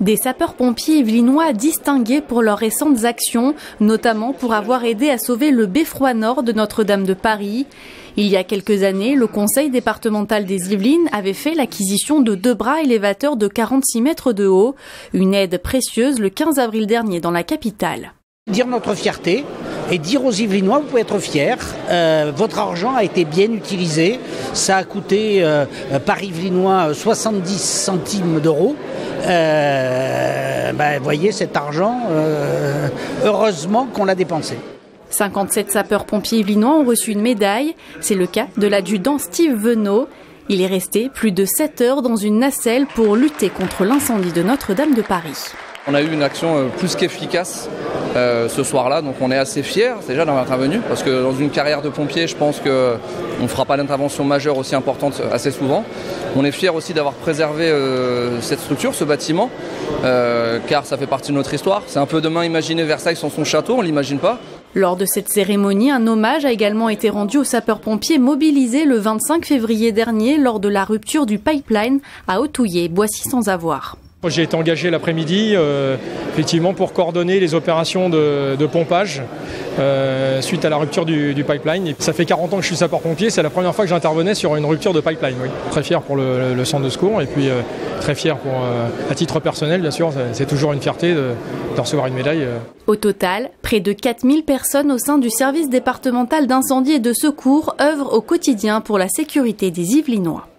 Des sapeurs-pompiers yvelinois distingués pour leurs récentes actions, notamment pour avoir aidé à sauver le beffroi nord de Notre-Dame de Paris. Il y a quelques années, le conseil départemental des Yvelines avait fait l'acquisition de 2 bras élévateurs de 46 mètres de haut. Une aide précieuse le 15 avril dernier dans la capitale. Dire notre fierté et dire aux Yvelinois, vous pouvez être fiers, votre argent a été bien utilisé. Ça a coûté par Yvelinois 70 centimes d'euros. Vous voyez, cet argent, heureusement qu'on l'a dépensé. 57 sapeurs-pompiers yvelinois ont reçu une médaille. C'est le cas de l'adjudant Steve Venot. Il est resté plus de 7 heures dans une nacelle pour lutter contre l'incendie de Notre-Dame de Paris. On a eu une action plus qu'efficace ce soir-là, donc on est assez fiers déjà d'avoir intervenu, parce que dans une carrière de pompier, je pense qu'on ne fera pas d'intervention majeure aussi importante assez souvent. On est fiers aussi d'avoir préservé cette structure, ce bâtiment, car ça fait partie de notre histoire. C'est un peu demain imaginer Versailles sans son château, on ne l'imagine pas. Lors de cette cérémonie, un hommage a également été rendu aux sapeurs-pompiers mobilisés le 25 février dernier lors de la rupture du pipeline à Autouillet, Boissy sans avoir. J'ai été engagé l'après-midi effectivement pour coordonner les opérations de pompage suite à la rupture du pipeline. Et ça fait 40 ans que je suis sapeur-pompier, c'est la première fois que j'intervenais sur une rupture de pipeline. Oui. Très fier pour le centre de secours et puis très fier pour, à titre personnel bien sûr, c'est toujours une fierté de recevoir une médaille. Au total, près de 4000 personnes au sein du service départemental d'incendie et de secours œuvrent au quotidien pour la sécurité des Yvelinois.